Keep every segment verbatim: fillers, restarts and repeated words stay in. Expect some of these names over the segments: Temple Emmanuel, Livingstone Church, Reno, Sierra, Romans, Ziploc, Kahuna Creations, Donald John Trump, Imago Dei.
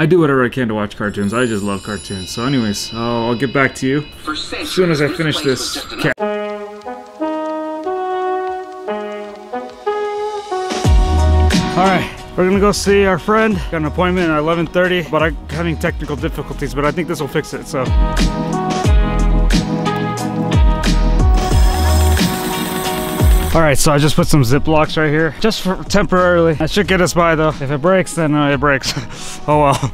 I do whatever I can to watch cartoons. I just love cartoons. So anyways, I'll, I'll get back to you as soon as I finish this cat. Alright, we're gonna go see our friend. Got an appointment at eleven thirty, but I'm having technical difficulties, but I think this will fix it, so. Alright, so I just put some Ziplocs right here, just for temporarily. That should get us by though. If it breaks, then uh, it breaks. Oh well.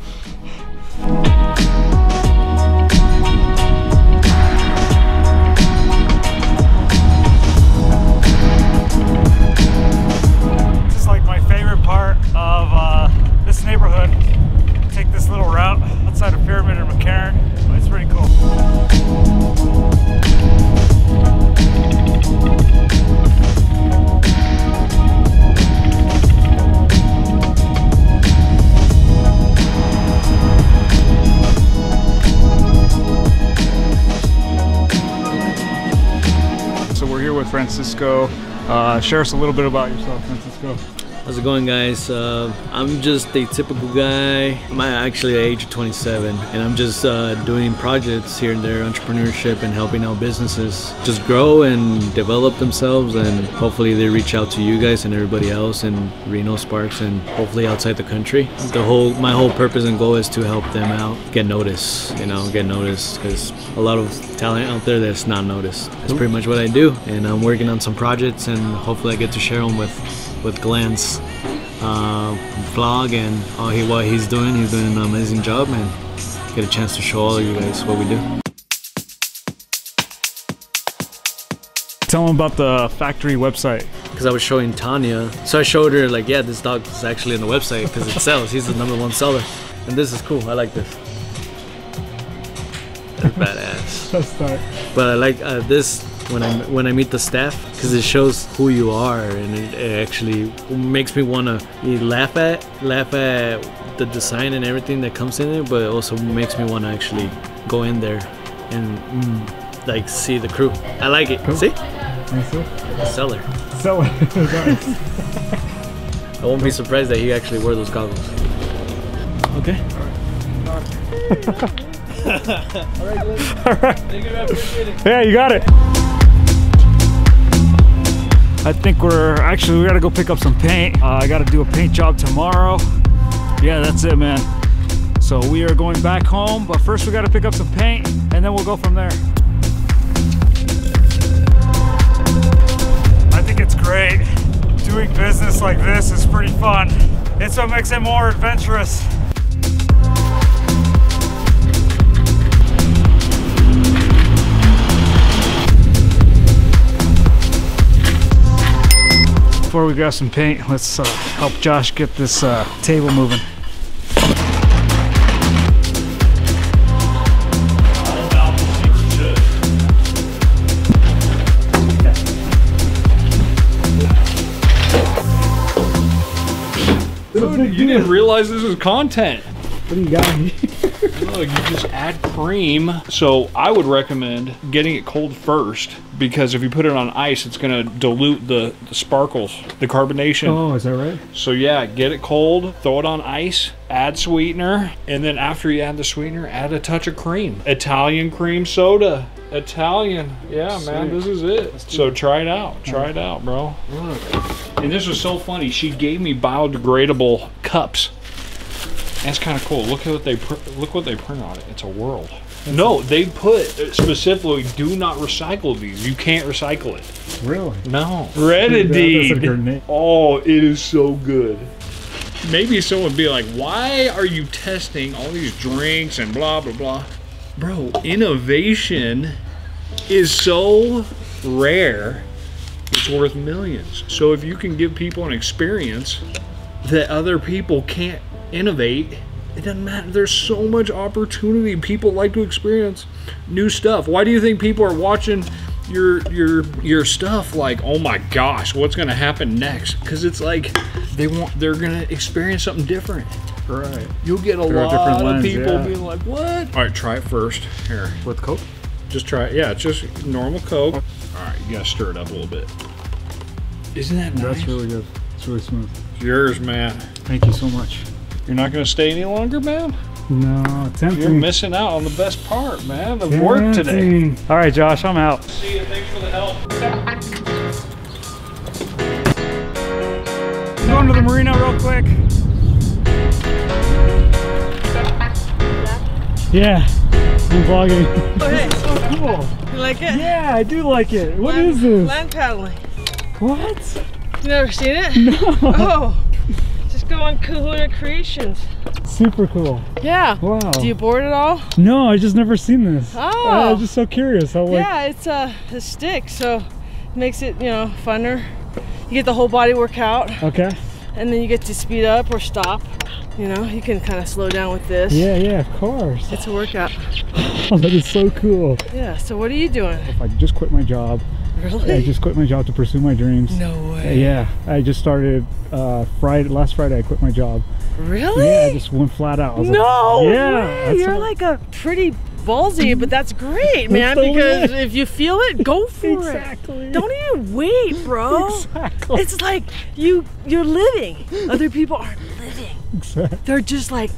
Francisco, uh, share us a little bit about yourself, Francisco. How's it going, guys? Uh, I'm just a typical guy. I'm actually at the age of twenty-seven, and I'm just uh, doing projects here and there, entrepreneurship, and helping out businesses just grow and develop themselves, and hopefully they reach out to you guys and everybody else in Reno, Sparks, and hopefully outside the country. The whole, my whole purpose and goal is to help them out, get noticed, you know, get noticed, because a lot of talent out there that's not noticed. That's pretty much what I do, and I'm working on some projects, and hopefully I get to share them with with Glenn's uh, vlog and all he, what he's doing. He's doing an amazing job, and get a chance to show all of you guys what we do. Tell them about the factory website. Because I was showing Tanya, so I showed her like, yeah, this dog is actually on the website because it sells. He's the number one seller, and this is cool. I like this. That's badass. That's dark. But I like uh, this. When I, when I meet the staff, because it shows who you are, and it, it actually makes me want to laugh at laugh at the design and everything that comes in it, but it also makes me want to actually go in there and mm, like see the crew. I like it. Cool. See? Seller. Seller. I won't be surprised that he actually wore those goggles. Okay. All right. All right. Thank you, I appreciate it. Yeah, you got it. I think we're actually, we gotta go pick up some paint. Uh, I gotta do a paint job tomorrow. Yeah, that's it, man. So we are going back home, but first we gotta pick up some paint and then we'll go from there. I think it's great. Doing business like this is pretty fun. It's what makes it more adventurous. Before we grab some paint, let's uh, help Josh get this uh, table moving. Dude, you didn't realize this was content. What do you got here? Look, you just add cream. So I would recommend getting it cold first, because if you put it on ice, it's gonna dilute the, the sparkles, the carbonation. Oh, is that right? So yeah, get it cold, throw it on ice, add sweetener, and then after you add the sweetener, add a touch of cream. Italian cream soda. Italian. Yeah, sick. Man, this is it. So try it out. Try it out, bro. Look. And this was so funny. She gave me biodegradable cups. That's kind of cool. Look at what they pr look what they print on it. It's a world. That's no, it. They put specifically, do not recycle these. You can't recycle it. Really? No. Grenadine. Oh, it is so good. Maybe someone would be like, "Why are you testing all these drinks and blah blah blah?" Bro, innovation is so rare. It's worth millions. So if you can give people an experience that other people can't innovate, it doesn't matter. There's so much opportunity. People like to experience new stuff. Why do you think people are watching your your your stuff like, oh my gosh, what's gonna happen next? Because it's like they want, they're gonna experience something different. Right. You'll get a there lot of lens, people yeah. being like, what? All right, try it first. Here. With Coke? Just try it. Yeah, it's just normal Coke. All right, you gotta stir it up a little bit. Isn't that nice? That's really good. It's really smooth. It's yours, man. Thank you so much. You're not going to stay any longer, man? No, tempting. You're missing out on the best part, man, of tempting. work today. All right, Josh, I'm out. See you. Thanks for the help. Going to the marina real quick. Yeah, I'm vlogging. Oh, hey, so cool. You like it? Yeah, I do like it. What land, is this? Land paddling. What? You never seen it? No. Oh, just go on Kahuna Creations. Super cool. Yeah. Wow. Do you board at all? No, I just never seen this. Oh. I was just so curious. I'll yeah, like... it's uh, a stick, so it makes it, you know, funner. You get the whole body workout. Okay. And then you get to speed up or stop. You know, you can kind of slow down with this. Yeah, yeah, of course. It's a workout. Oh, that is so cool. Yeah, so what are you doing? If I just quit my job. Really? I just quit my job to pursue my dreams. No way. Yeah, I just started uh, Friday, last Friday I quit my job. Really? Yeah, I just went flat out. No like, yeah, way! You're like a pretty ballsy, but that's great, man, that's because way. if you feel it, go for exactly. it. Exactly. Don't even wait, bro. Exactly. It's like you, you're living. Other people aren't living. Exactly. They're just like,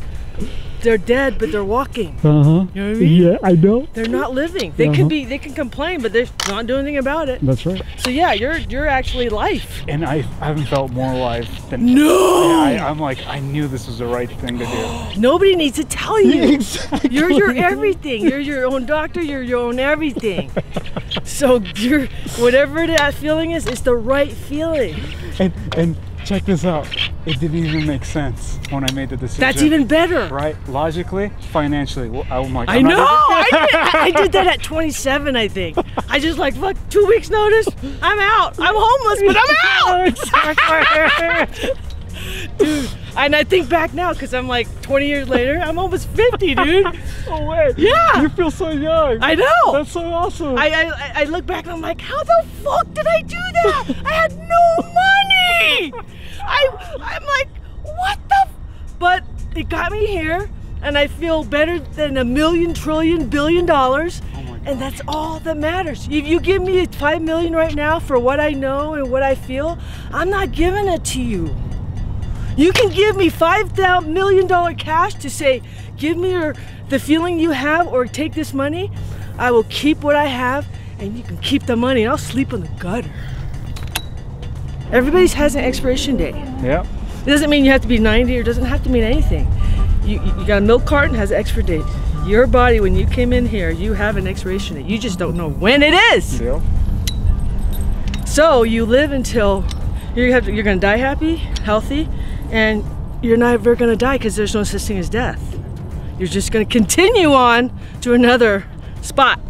they're dead, but they're walking. Uh-huh. You know what I mean? Yeah, I know. They're not living. They uh-huh. could be, they can complain, but they're not doing anything about it. That's right. So yeah, you're you're actually life. And I, I haven't felt more alive than No! I, I, I'm like, I knew this was the right thing to do. Nobody needs to tell you. Exactly. You're your everything. You're your own doctor. You're your own everything. So you're, whatever that feeling is, it's the right feeling. And and check this out. It didn't even make sense when I made the decision. That's even better. Right? Logically, financially. Well, I'm like, I'm I know. I, did, I did that at twenty-seven, I think. I just like, fuck, two weeks notice. I'm out. I'm homeless, but I'm out. Dude, and I think back now, because I'm like twenty years later, I'm almost fifty, dude. No way. Yeah. You feel so young. I know. That's so awesome. I, I, I look back and I'm like, how the fuck did I do that? I had no money. I, I'm like, what the f but it got me here, and I feel better than a million trillion billion dollars, oh and that's all that matters. If you give me five million right now for what I know and what I feel, I'm not giving it to you. You can give me five million dollar cash to say, give me your, the feeling you have, or take this money. I will keep what I have, and you can keep the money, and I'll sleep in the gutter. Everybody's has an expiration date. Yeah. It doesn't mean you have to be ninety, or it doesn't have to mean anything. You, you got a milk carton, has an expiration date. Your body, when you came in here, you have an expiration date. You just don't know when it is. Yeah. So you live until you have to, you're going to die happy, healthy, and you're never going to die because there's no such thing as death. You're just going to continue on to another spot,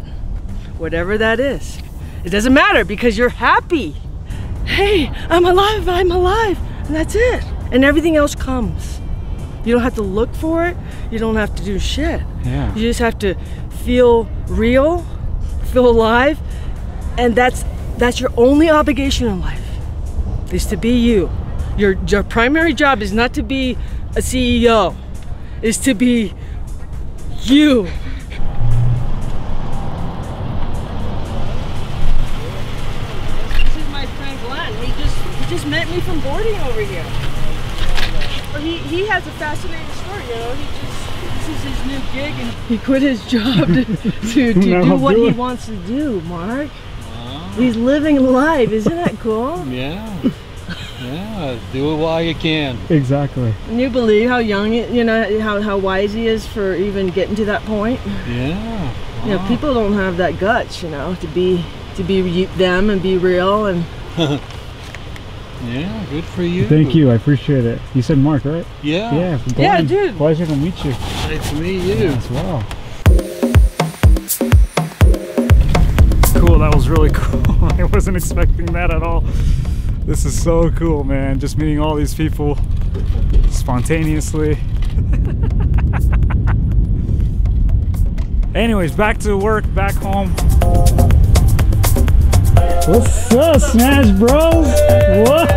whatever that is. It doesn't matter because you're happy. Hey, I'm alive, I'm alive, and that's it. And everything else comes. You don't have to look for it. You don't have to do shit. Yeah. You just have to feel real, feel alive, and that's that's your only obligation in life, is to be you. Your, your primary job is not to be a C E O, is to be you. Met me from boarding over here. Well, he, he has a fascinating story, you know. He just, this is his new gig, and he quit his job to, to, to no, do what do he wants to do, Mark. Wow. He's living life. Isn't that cool? Yeah. Yeah, do it while you can. Exactly. Can you believe how young, you know, how, how wise he is for even getting to that point? Yeah. Wow. You know, people don't have that guts, you know, to be, to be them and be real and... Yeah, good for you. Thank you, I appreciate it. You said Mark, right? Yeah. Yeah, yeah, dude. Pleasure to meet you. Nice to meet you. Yeah, as well. Cool, that was really cool. I wasn't expecting that at all. This is so cool, man. Just meeting all these people spontaneously. Anyways, back to work, back home. What's up, Smash Bros? Hey. What?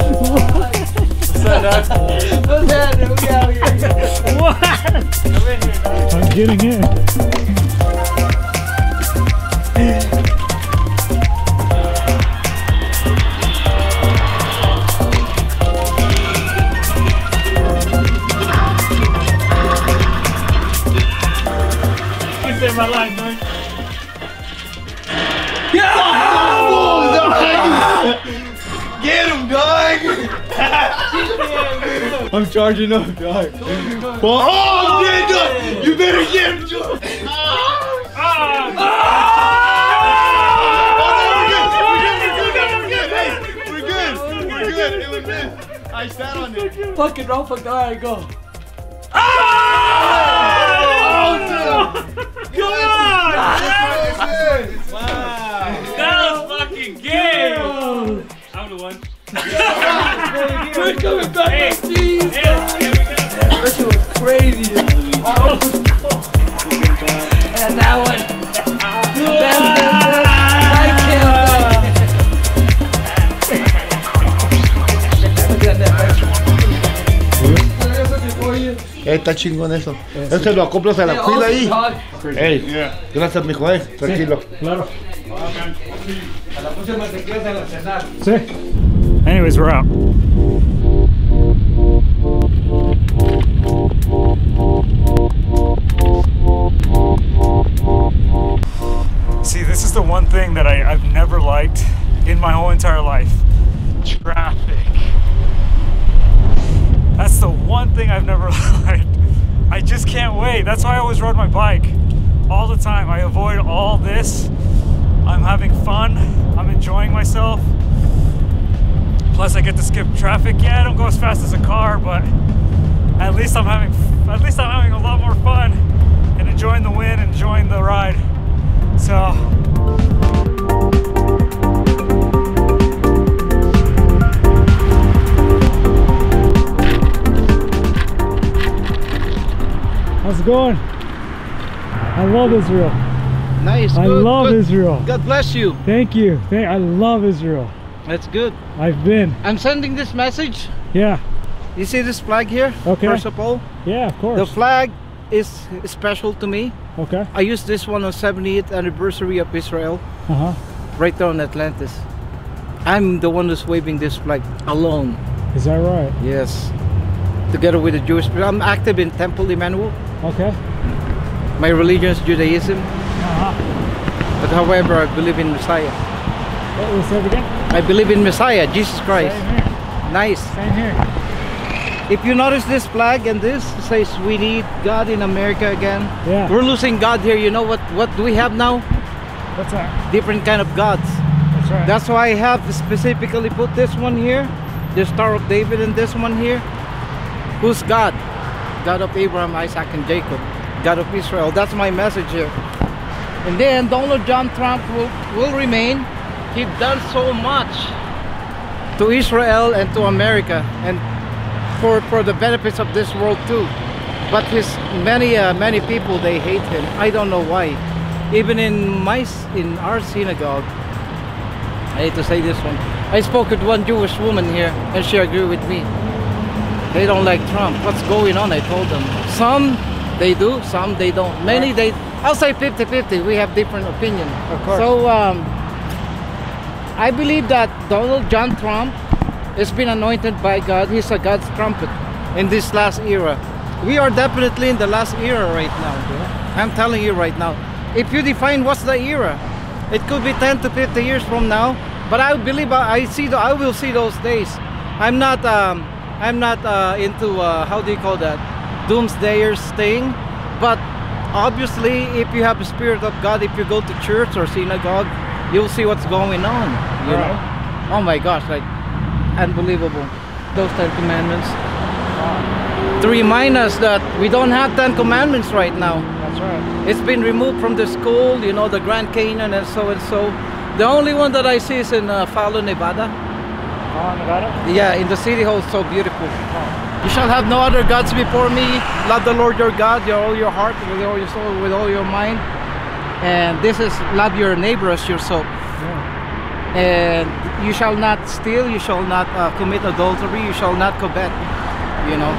What? What's up, Doc? What's happening? We out here. What? I'm in here, Doc. I'm getting in. I'm charging up, dog. Oh, yeah, dog. You better get him, dog. Ah! Ah! Ah! We're good. We're good. We're good. We're good. We're good. We're good. We're good. We're good. We're good. It was this. I sat on it. Fuck it, bro. Fuck it. All right, go. Ah! Oh, dude. Come on! Wow. That was fucking game. I'm the one. We're coming back. Hey, Jesus. That shit was crazy. And that one. Ey, está chingón eso. Eso se lo acoplas a la cuida ahí. Ey, gracias, mijo, eh. Tranquilo. Claro. A la próxima te quedas en la cenar. Sí. Anyways, we're out. See, this is the one thing that I, I've never liked in my whole entire life. Traffic. That's the one thing I've never liked. I just can't wait. That's why I always rode my bike all the time. I avoid all this. I'm having fun. I'm enjoying myself. Plus I get to skip traffic. Yeah, I don't go as fast as a car, but at least I'm having at least I'm having a lot more fun and enjoying the wind and enjoying the ride. So how's it going? I love Israel. Nice. I good, love good. Israel. God bless you. Thank you. Thank, I love Israel. That's good. I've been. I'm sending this message. Yeah. You see this flag here? Okay. First of all. Yeah, of course. The flag is special to me. Okay. I used this one on seventy-eighth anniversary of Israel. Uh huh. Right there on Atlantis. I'm the one that's waving this flag alone. Is that right? Yes. Together with the Jewish people. I'm active in Temple Emmanuel. Okay. My religion is Judaism. Uh huh. But however, I believe in Messiah. What was that again? I believe in Messiah, Jesus Christ. Same here. Nice. Same here. If you notice this flag and this says we need God in America again. Yeah. We're losing God here. You know what? What do we have now? What's that? Different kind of gods. That's right. That's why I have specifically put this one here, the Star of David, and this one here. Who's God? God of Abraham, Isaac, and Jacob. God of Israel. That's my message here. And then Donald John Trump will, will remain. He's done so much to Israel and to America, and for for the benefits of this world too. But his many uh, many people, they hate him. I don't know why. Even in my in our synagogue, I hate to say this one. I spoke with one Jewish woman here, and she agreed with me. They don't like Trump. What's going on? I told them. Some they do, some they don't. Many they. I'll say fifty fifty. We have different opinion. Of course. So. Um, I believe that Donald John Trump has been anointed by God. He's a God's trumpet in this last era. We are definitely in the last era right now. Yeah. I'm telling you right now. If you define what's the era, it could be ten to fifty years from now. But I believe I see. The, I will see those days. I'm not. Um, I'm not uh, into uh, how do you call that, doomsdayers thing. But obviously, if you have the Spirit of God, if you go to church or synagogue, you'll see what's going on, you right. know? Oh my gosh, like, unbelievable. Those Ten Commandments. Wow. To remind us that we don't have Ten Commandments right now. That's right. It's been removed from the school, you know, the Grand Canyon and so and so. The only one that I see is in uh, Fallon, Nevada. Fallon, Nevada? Yeah, in the city hall, so beautiful. Wow. You shall have no other gods before me. Love the Lord your God, with all your heart, with all your soul, with all your mind. And this is love your neighbor as yourself. Yeah. And you shall not steal, you shall not uh, commit adultery, you shall not covet, you know,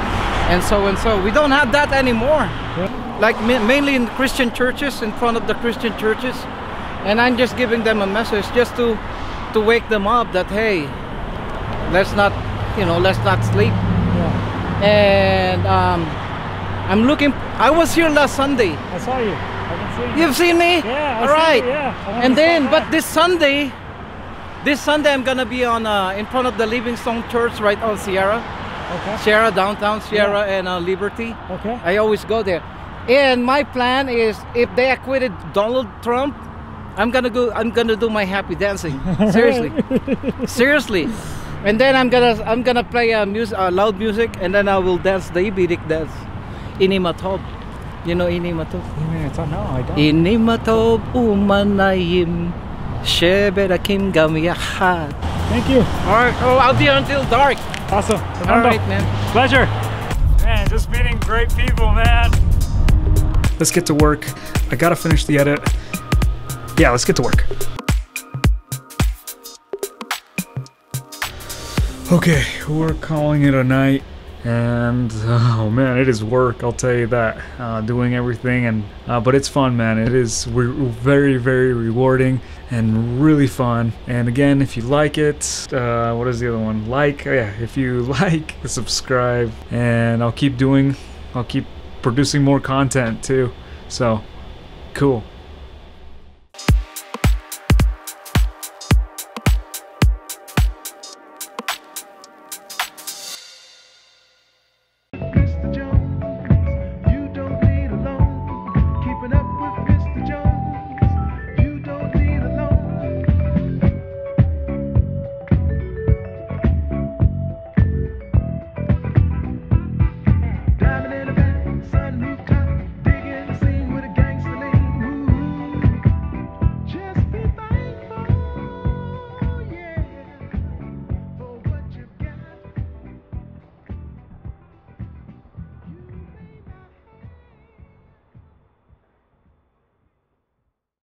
and so and so. We don't have that anymore. Yeah. Like ma mainly in Christian churches, in front of the Christian churches. And I'm just giving them a message just to to wake them up that, hey, let's not, you know, let's not sleep. Yeah. And um, I'm looking, I was here last Sunday. I saw you. You've seen me? Yeah, All right. See you, yeah. And then, but this Sunday, this Sunday I'm gonna be on uh, in front of the Livingstone Church right on Sierra. Okay. Sierra, downtown Sierra, yeah. and uh, Liberty. Okay. I always go there. And my plan is, if they acquitted Donald Trump, I'm gonna go. I'm gonna do my happy dancing. Seriously, seriously. And then I'm gonna I'm gonna play a uh, music, uh, loud music, and then I will dance the Iberic dance, inimatob. You know inimatob? Inimatob? No, I don't. Inimatob umanayim sheberakim gam yachad. Thank you. All right. Oh, I'll be until dark. Awesome. All right, man. Pleasure. Man, just meeting great people, man. Let's get to work. I gotta finish the edit. Yeah, let's get to work. Okay, we're calling it a night, and oh man, it is work, I'll tell you that. Uh, doing everything, and uh, but it's fun, man. It is very, very rewarding and really fun. And again, if you like it, uh, what is the other one? Like, oh, yeah, if you like, subscribe, and I'll keep doing, I'll keep producing more content too. So, cool.